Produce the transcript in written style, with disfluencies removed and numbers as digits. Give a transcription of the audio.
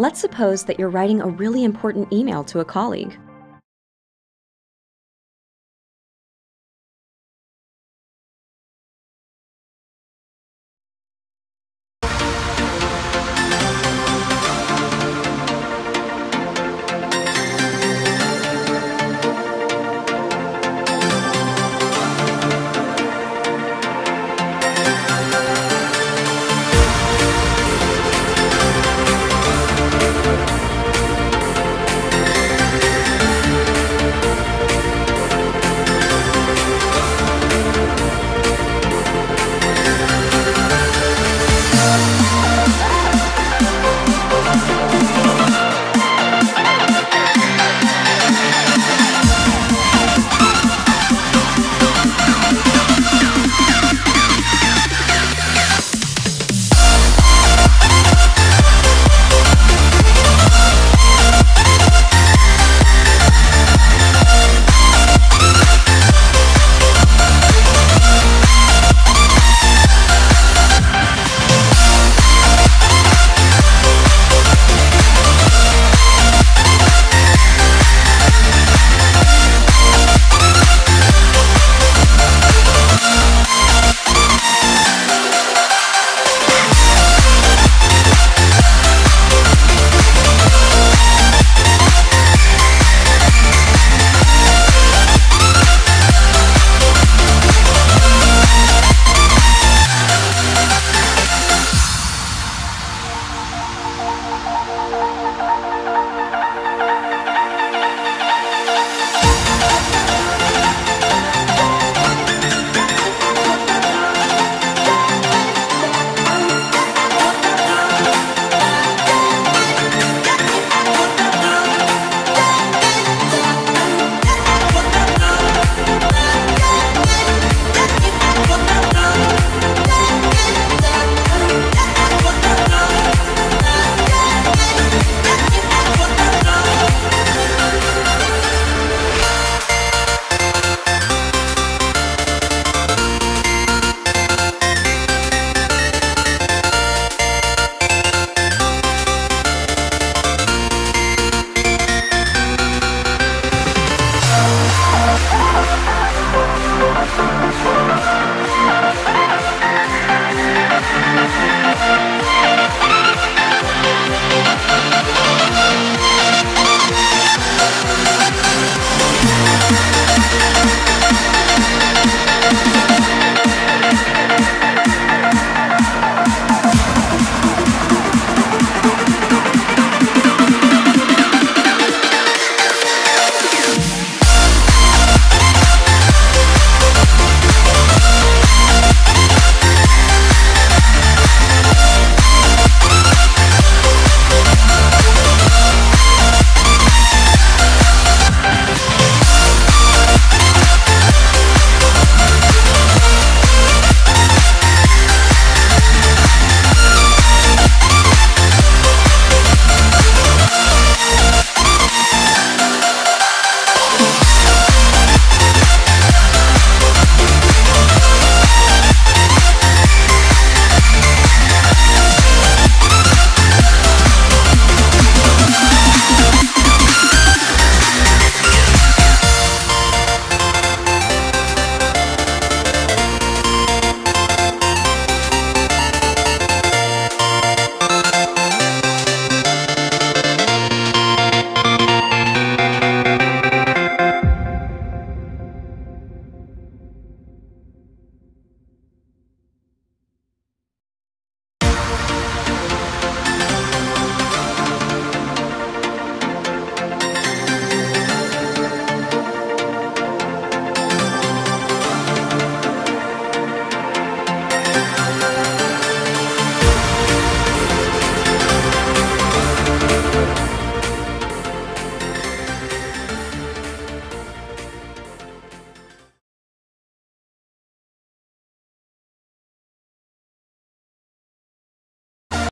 Let's suppose that you're writing a really important email to a colleague.